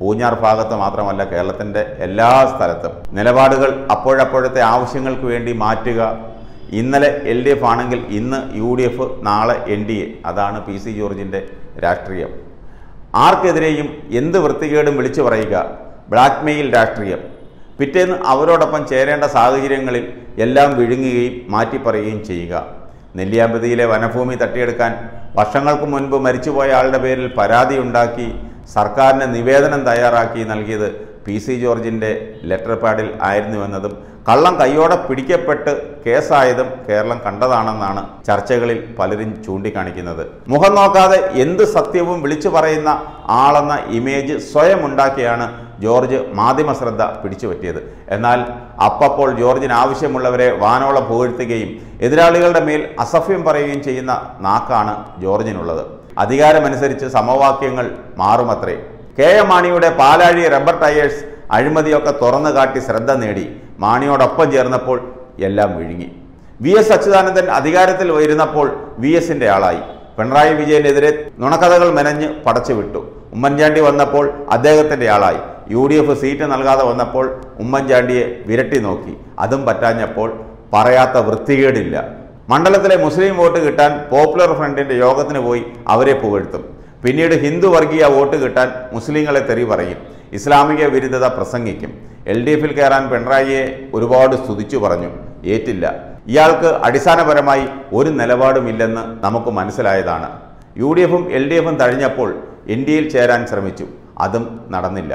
പൂഞ്ഞാർ ഭാഗത്ത് മാത്രമല്ല, കേരളത്തിൻ്റെ എല്ലാ സ്ഥലത്തും നിലപാടുകൾ അപ്പോഴപ്പോഴത്തെ ആവശ്യങ്ങൾക്ക് വേണ്ടി മാറ്റുക. ഇന്നലെ LDF ആണെങ്കിൽ ഇന്ന് UDF, നാളെ NDA. അതാണ് പി സി ജോർജിൻ്റെ രാഷ്ട്രീയം. ആർക്കെതിരെയും എന്ത് വൃത്തികേടും വിളിച്ചു പറയുക, ബ്ലാക്ക്മെയിൽ രാഷ്ട്രീയം. പിറ്റേന്ന് അവരോടൊപ്പം ചേരേണ്ട സാഹചര്യങ്ങളിൽ എല്ലാം വിഴുങ്ങുകയും മാറ്റിപ്പറയുകയും ചെയ്യുക. നെല്ലിയാമ്പതിയിലെ വനഭൂമി തട്ടിയെടുക്കാൻ വർഷങ്ങൾക്ക് മുൻപ് മരിച്ചുപോയ ആളുടെ പേരിൽ പരാതിയുണ്ടാക്കി സർക്കാരിന് നിവേദനം തയ്യാറാക്കി നൽകിയത് പി സി ജോർജിൻ്റെ ലെറ്റർ പാഡിൽ ആയിരുന്നുവെന്നതും കള്ളം കയ്യോടെ പിടിക്കപ്പെട്ട് കേസായതും കേരളം കണ്ടതാണെന്നാണ് ചർച്ചകളിൽ പലരും ചൂണ്ടിക്കാണിക്കുന്നത്. മുഖം നോക്കാതെ എന്ത് സത്യവും വിളിച്ചു പറയുന്ന ആളെന്ന ഇമേജ് സ്വയം ഉണ്ടാക്കിയാണ് ജോർജ് മാധ്യമ ശ്രദ്ധ പിടിച്ചുപറ്റിയത്. എന്നാൽ അപ്പോൾ ജോർജിന് ആവശ്യമുള്ളവരെ വാനോളം പുകഴ്ത്തുകയും എതിരാളികളുടെ മേൽ അസഭ്യം പറയുകയും ചെയ്യുന്ന നാക്കാണ് ജോർജിനുള്ളത്. അധികാരമനുസരിച്ച് സമവാക്യങ്ങൾ മാറുമത്രേ. KM മാണിയുടെ പാലാഴി റബ്ബർ ടയേഴ്സ് അഴിമതിയൊക്കെ തുറന്നു കാട്ടി ശ്രദ്ധ നേടി. മാണിയോടൊപ്പം ചേർന്നപ്പോൾ എല്ലാം വിഴുങ്ങി. VS അച്യുതാനന്ദൻ അധികാരത്തിൽ വരുന്നപ്പോൾ VSന്റെ ആളായി. പിണറായി വിജയനെതിരെ നുണക്കഥകൾ മെനഞ്ഞ് പടച്ചുവിട്ടു. ഉമ്മൻചാണ്ടി വന്നപ്പോൾ അദ്ദേഹത്തിൻ്റെ ആളായി. UDF സീറ്റ് നൽകാതെ വന്നപ്പോൾ ഉമ്മൻചാണ്ടിയെ വിരട്ടി നോക്കി. അതും പറ്റാഞ്ഞപ്പോൾ പറയാത്ത വൃത്തികേടില്ല. മണ്ഡലത്തിലെ മുസ്ലിം വോട്ട് കിട്ടാൻ പോപ്പുലർ ഫ്രണ്ടിൻ്റെ യോഗത്തിന് പോയി അവരെ പുകഴ്ത്തും. പിന്നീട് ഹിന്ദു വർഗീയ വോട്ട് കിട്ടാൻ മുസ്ലിങ്ങളെ തെറി പറയും. ഇസ്ലാമിക വിരുദ്ധത പ്രസംഗിക്കും. LDF കയറാൻ പിണറായിയെ ഒരുപാട് സ്തുതിച്ചു പറഞ്ഞു. ഏറ്റില്ല. ഇയാൾക്ക് അടിസ്ഥാനപരമായി ഒരു നിലപാടുമില്ലെന്ന് നമുക്ക് മനസ്സിലായതാണ്. UDF ഉം LDF ഉം തഴഞ്ഞപ്പോൾ NDAയിൽ ചേരാൻ ശ്രമിച്ചു. അതും നടന്നില്ല.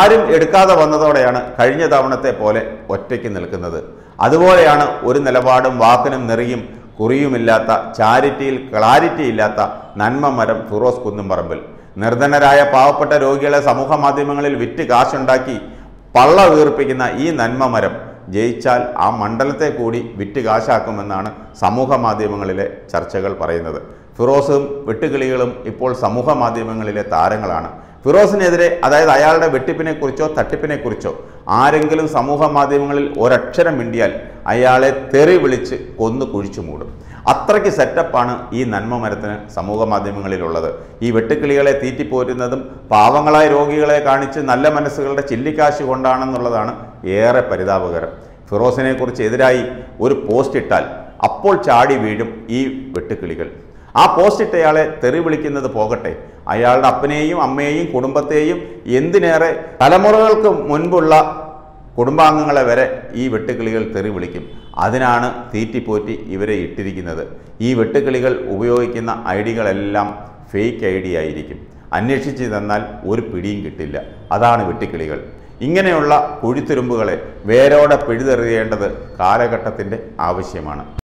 ആരും എടുക്കാതെ വന്നതോടെയാണ് കഴിഞ്ഞ തവണത്തെ പോലെ ഒറ്റയ്ക്ക് നിൽക്കുന്നത്. അതുപോലെയാണ് ഒരു നിലപാടും വാക്കിനും നെറിയും കുറിയുമില്ലാത്ത, ചാരിറ്റിയിൽ ക്ലാരിറ്റി ഇല്ലാത്ത നന്മമരം ഫിറോസ് കുന്നുംപറമ്പിൽ. നിർധനരായ പാവപ്പെട്ട രോഗികളെ സമൂഹ മാധ്യമങ്ങളിൽ വിറ്റ് കാശുണ്ടാക്കി പള്ള വീർപ്പിക്കുന്ന ഈ നന്മമരം ജയിച്ചാൽ ആ മണ്ഡലത്തെ കൂടി വിറ്റ് കാശാക്കുമെന്നാണ് സമൂഹ മാധ്യമങ്ങളിലെ ചർച്ചകൾ പറയുന്നത്. ഫിറോസും വെട്ടുകിളികളും ഇപ്പോൾ സമൂഹ മാധ്യമങ്ങളിലെ താരങ്ങളാണ്. ഫിറോസിനെതിരെ, അതായത് അയാളുടെ വെട്ടിപ്പിനെക്കുറിച്ചോ തട്ടിപ്പിനെക്കുറിച്ചോ ആരെങ്കിലും സമൂഹ മാധ്യമങ്ങളിൽ ഒരക്ഷരം മിണ്ടിയാൽ അയാളെ തെറി വിളിച്ച് കൊന്നു കുഴിച്ചു മൂടും. അത്രയ്ക്ക് സെറ്റപ്പാണ് ഈ നന്മമരത്തിന് സമൂഹ മാധ്യമങ്ങളിലുള്ളത്. ഈ വെട്ടുക്കിളികളെ തീറ്റിപ്പോരുന്നതും പാവങ്ങളായ രോഗികളെ കാണിച്ച് നല്ല മനസ്സുകളുടെ ചില്ലിക്കാശ് കൊണ്ടാണെന്നുള്ളതാണ് ഏറെ പരിതാപകരം. ഫിറോസിനെക്കുറിച്ച് എതിരായി ഒരു പോസ്റ്റ് ഇട്ടാൽ അപ്പോൾ ചാടി വീഴും ഈ വെട്ടുക്കിളികൾ. ആ പോസ്റ്റിട്ട് അയാളെ തെറി വിളിക്കുന്നത് പോകട്ടെ, അയാളുടെ അപ്പനെയും അമ്മയെയും കുടുംബത്തെയും, എന്തിനേറെ തലമുറകൾക്ക് മുൻപുള്ള കുടുംബാംഗങ്ങളെ വരെ ഈ വെട്ടുക്കിളികൾ തെറി വിളിക്കും. അതിനാണ് തീറ്റിപ്പോറ്റി ഇവരെ ഇട്ടിരിക്കുന്നത്. ഈ വെട്ടുക്കിളികൾ ഉപയോഗിക്കുന്ന ഐഡികളെല്ലാം ഫേക്ക് ഐഡി ആയിരിക്കും. അന്വേഷിച്ച് തന്നാൽ ഒരു പിടിയും കിട്ടില്ല. അതാണ് വെട്ടുക്കിളികൾ. ഇങ്ങനെയുള്ള കുഴിത്തുരുമ്പുകളെ വേരോടെ പിഴുതെറിയേണ്ടത് കാലഘട്ടത്തിൻ്റെ ആവശ്യമാണ്.